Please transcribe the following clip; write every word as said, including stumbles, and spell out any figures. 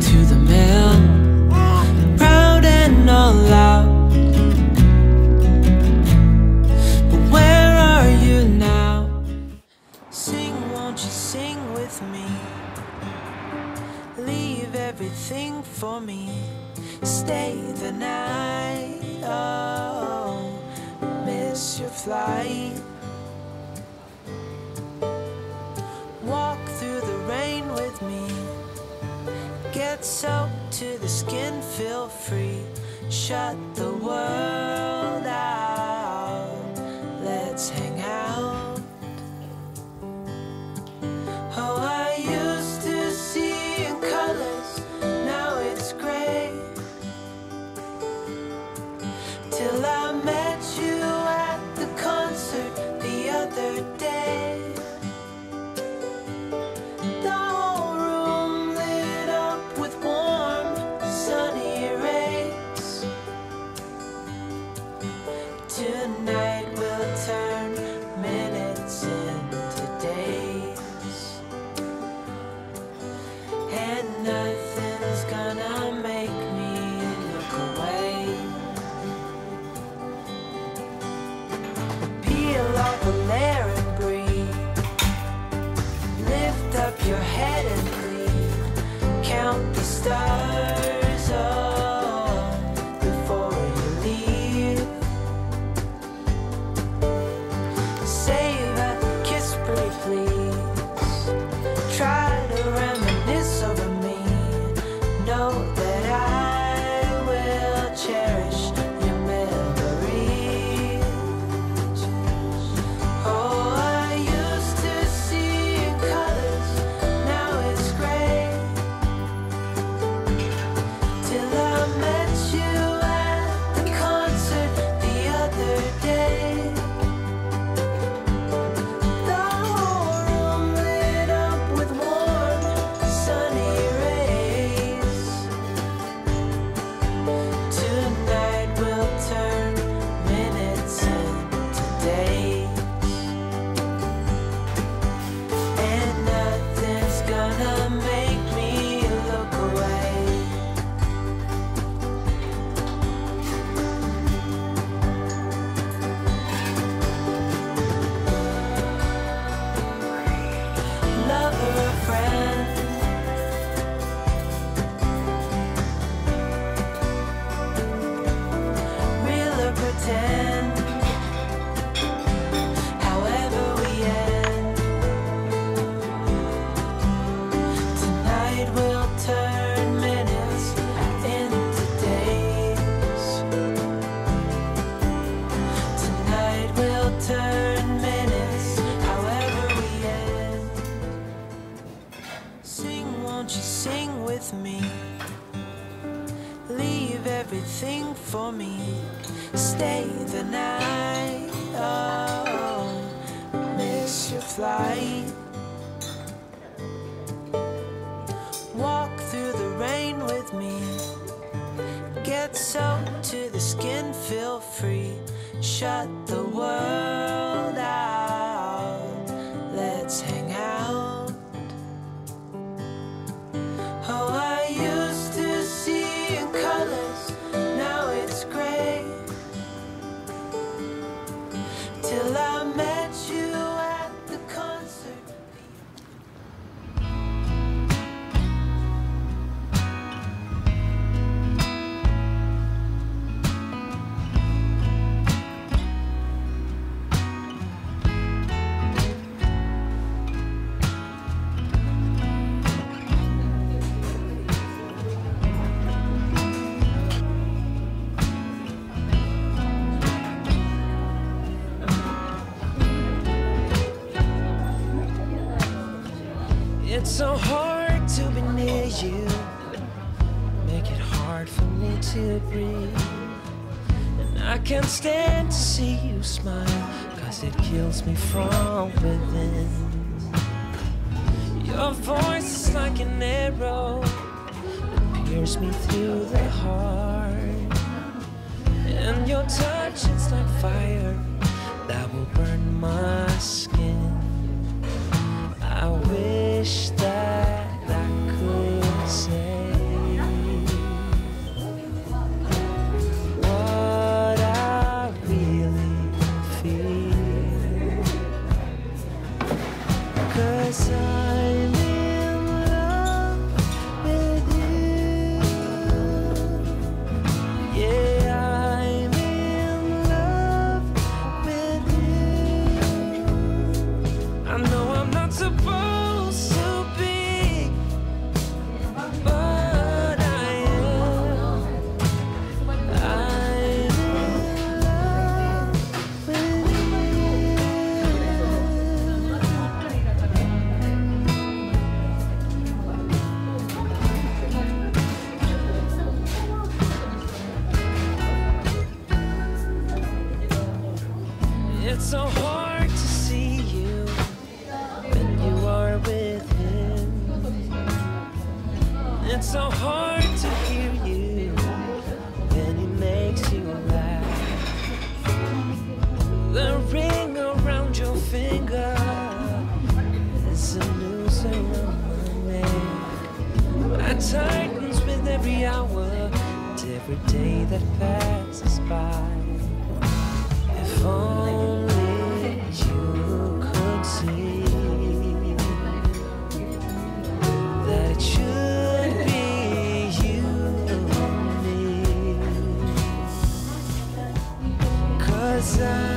to the mill, proud and all out. But where are you now? Sing, won't you sing with me? Leave everything for me. Stay the night, oh, miss your flight. Walk through the rain with me. Get soaked to the skin, feel free. Shut the world out, let's hang out. Oh, I used to see in colors, now it's gray. Till I met you at the concert the other day. The whole room lit up with warm, sunny rays. Tonight we'll turn minutes into days, and nothing's gonna make me look away. Peel off a layer and breathe. Lift up your head and breathe. Count the stars up before you leave. Save a kiss pretty please. Try to reminisce over me. Know that I will cherish your memories. Oh, I used to see in colors, now it's gray. Till I met you at the concert the other day. The whole room lit up with warm, sunny rays. Tonight we'll turn minutes into days, and nothing's gonna make me look away. Lover or friend, real or pretend, however we end, tonight we'll turn minutes into days. Tonight we'll turn minutes, however we end. Sing, won't you sing with me? Leave everything for me. Stay the night, oh, miss your flight. Walk through the rain with me. Get soaked to the skin, feel free. Shut the world out, let's hang out. Oh, I used to see in colors, now it's gray. Till I met you at the concert. It's so hard to be near you, make it hard for me to breathe. And I can't stand to see you smile, cause it kills me from within. Your voice is like an arrow that pierces me through the heart. And your touch is like fire that will burn my skin. I wish that I could say It's so hard to hear you, and it makes you laugh. The ring around your finger is a noose around my neck. I tightens with every hour and every day that passes by. If only you could see that it should. I